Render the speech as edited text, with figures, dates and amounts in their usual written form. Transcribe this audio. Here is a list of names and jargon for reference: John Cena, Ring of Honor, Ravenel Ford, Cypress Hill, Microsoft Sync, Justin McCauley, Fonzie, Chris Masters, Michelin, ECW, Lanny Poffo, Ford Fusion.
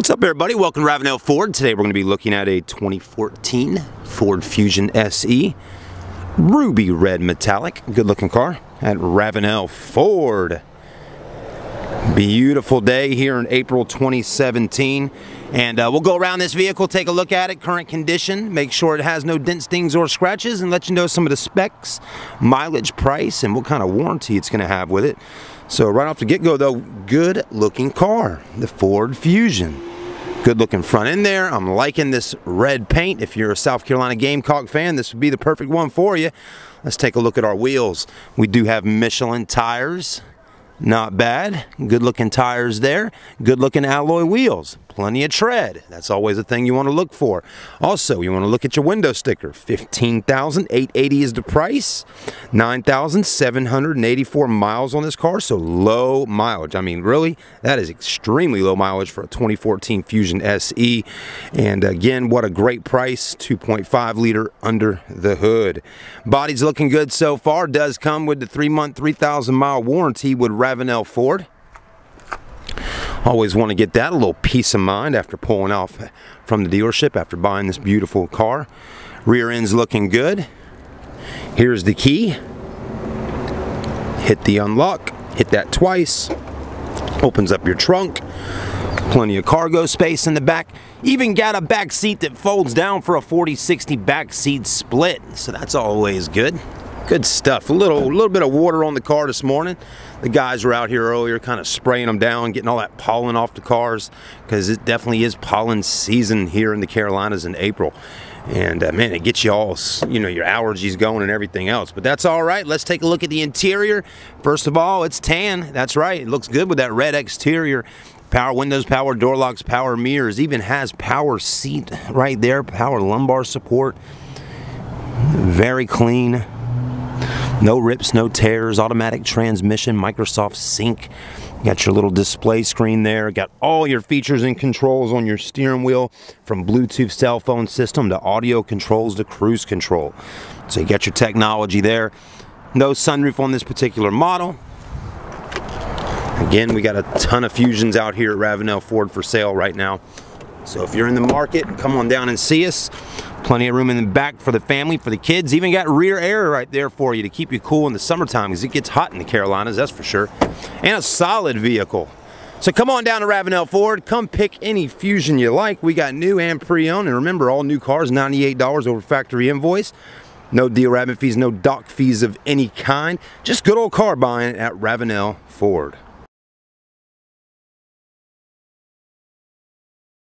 What's up, everybody? Welcome to Ravenel Ford. Today we're going to be looking at a 2014 Ford Fusion SE, ruby red metallic. Good looking car at Ravenel Ford. Beautiful day here in April 2017, and we'll go around this vehicle, take a look at it, current condition, make sure it has no dents, dings, or scratches, and let you know some of the specs, mileage, price, and what kind of warranty it's going to have with it. So right off the get-go, though, good looking car, the Ford Fusion. Good looking front end there. I'm liking this red paint. If you're a South Carolina Gamecock fan, this would be the perfect one for you. Let's take a look at our wheels. We do have Michelin tires. Not bad. Good looking tires there. Good looking alloy wheels. Plenty of tread. That's always a thing you want to look for. Also, you want to look at your window sticker. $15,880 is the price. 9,784 miles on this car, so low mileage. I mean, really, that is extremely low mileage for a 2014 Fusion SE. And again, what a great price. 2.5 liter under the hood. Body's looking good so far. Does come with the 3-month, 3,000 mile warranty with Ravenel Ford. Always want to get that, a little peace of mind after pulling off from the dealership after buying this beautiful car. Rear end's looking good. Here's the key. Hit the unlock, hit that twice. Opens up your trunk. Plenty of cargo space in the back. Even got a back seat that folds down for a 40-60 back seat split, so that's always good. Good stuff. A little bit of water on the car this morning. The guys were out here earlier kind of spraying them down, getting all that pollen off the cars, because it definitely is pollen season here in the Carolinas in April. And man, it gets you all, you know, your allergies going and everything else. But that's all right. Let's take a look at the interior. First of all, it's tan. That's right. It looks good with that red exterior. Power windows, power door locks, power mirrors. Even has power seat right there, power lumbar support. Very clean. No rips, no tears, automatic transmission, Microsoft Sync. Got your little display screen there. Got all your features and controls on your steering wheel, from Bluetooth cell phone system to audio controls to cruise control. So you got your technology there. No sunroof on this particular model. Again, we got a ton of Fusions out here at Ravenel Ford for sale right now. So if you're in the market, come on down and see us. Plenty of room in the back for the family, for the kids. Even got rear air right there for you to keep you cool in the summertime, because it gets hot in the Carolinas, that's for sure. And a solid vehicle. So come on down to Ravenel Ford. Come pick any Fusion you like. We got new and pre-owned. And remember, all new cars, $98 over factory invoice. No deal rabbit fees, no dock fees of any kind. Just good old car buying at Ravenel Ford.